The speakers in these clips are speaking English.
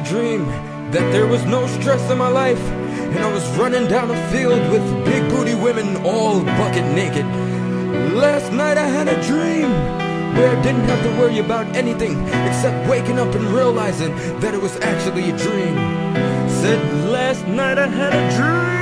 I dreamed that there was no stress in my life, and I was running down a field with big booty women all bucket naked. Last night I had a dream where I didn't have to worry about anything except waking up and realizing that it was actually a dream. Said last night I had a dream.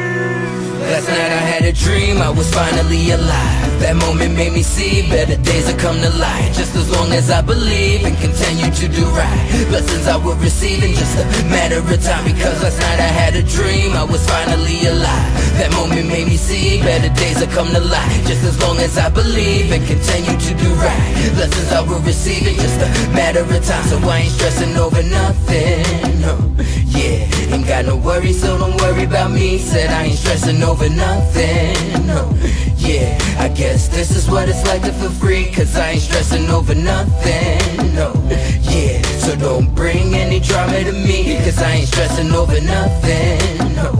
Last night I had a dream I was finally alive. That moment made me see better days are come to light. Just as long as I believe and continue to do right, blessings I will receive in just a matter of time. Because last night I had a dream I was finally alive. That moment made me see better days are come to light. Just as long as I believe and continue to do right, blessings I will receive in just a matter of time. So I ain't stressing over nothing, no, yeah. Ain't got no worries, so don't worry about me. Said I ain't stressing over nothing, no, yeah. I guess this is what it's like to feel free, cause I ain't stressing over nothing, no, yeah. So don't bring any drama to me, cause I ain't stressing over nothing, no,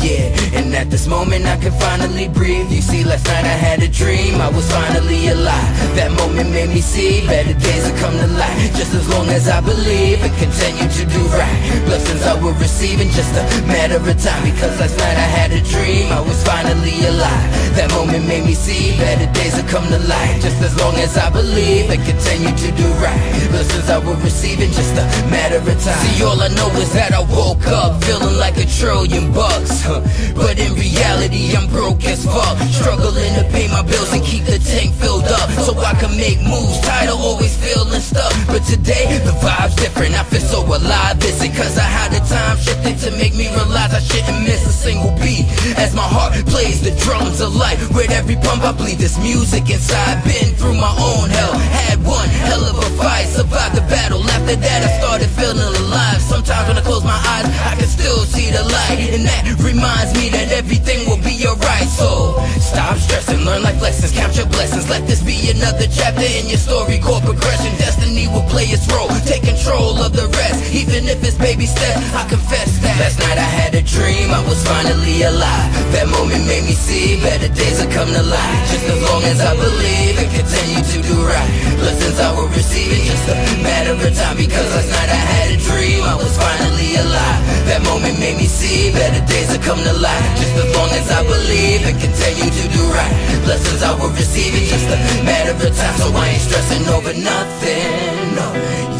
yeah. And at this moment I can finally breathe. You see, last night I had a dream I was finally alive. That moment made me see better days will come to light. Just as long as I believe and continue to do right, blessings I will receive in just a matter of time. Because last night I had a dream I was finally alive. That moment made me see better days will come to light. Just as long as I believe and continue to do right, blessings I will receive in just a matter of time. See, all I know is that I woke up feeling like a trillion bucks, but in reality I'm broke as fuck, struggling to pay my bills and keep the tank filled up so I can make moves, tired of always feeling stuck. But today the vibe's different, I feel so alive. Is it cause I had the time shifted to make me realize I shouldn't miss a single beat as my heart plays the drums of life? With every pump I bleed this music inside. Been through my own hell, had one hell of a fight, survived the battle. After that I started feeling alive. Sometimes when I close my eyes I can still see the light, and that reminds me that everything will be alright. So stop stressing, learn life lessons, count your blessings. Let this be another chapter in your story called progression. Destiny will play its role, take control of the rest, even if it's baby steps. I confess that last night I had a dream I was finally alive. That moment made me see better days will come to light. Just as long as I believe and continue to do right, blessings I will receive in just a matter of time. Because last night I had a dream I was finally alive. That moment made me see better days will come to light. Just as long as I believe and continue to do right, blessings I will receive in just a matter of time. So I ain't stressing over nothing, no,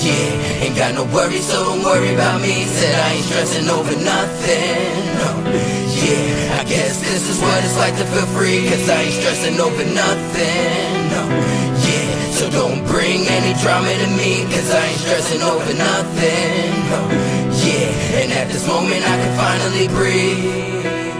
yeah. Ain't got no worries, so don't worry about me. Said I ain't stressing over nothing, no, yeah. I guess this is what it's like to feel free, cause I ain't stressing over nothing, no, yeah. So don't bring any drama to me, cause I ain't stressing over nothing, no, yeah. And at this moment I can finally breathe.